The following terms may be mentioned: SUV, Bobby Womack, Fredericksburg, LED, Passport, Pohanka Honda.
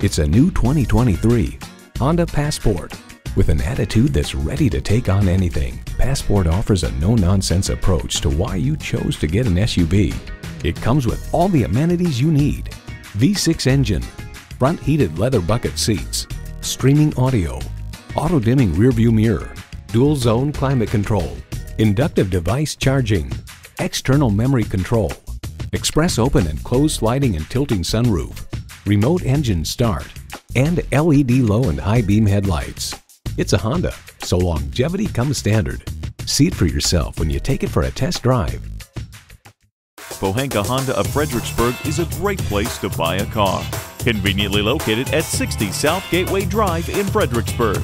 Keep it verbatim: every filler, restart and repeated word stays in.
It's a new twenty twenty-three Honda Passport. With an attitude that's ready to take on anything, Passport offers a no-nonsense approach to why you chose to get an S U V. It comes with all the amenities you need: V six engine, front heated leather bucket seats, streaming audio, auto-dimming rearview mirror, dual zone climate control, inductive device charging, external memory control, express open and closed sliding and tilting sunroof, remote engine start, and L E D low and high beam headlights. It's a Honda, so longevity comes standard. See it for yourself when you take it for a test drive. Pohanka Honda of Fredericksburg is a great place to buy a car. Conveniently located at sixty South Gateway Drive in Fredericksburg.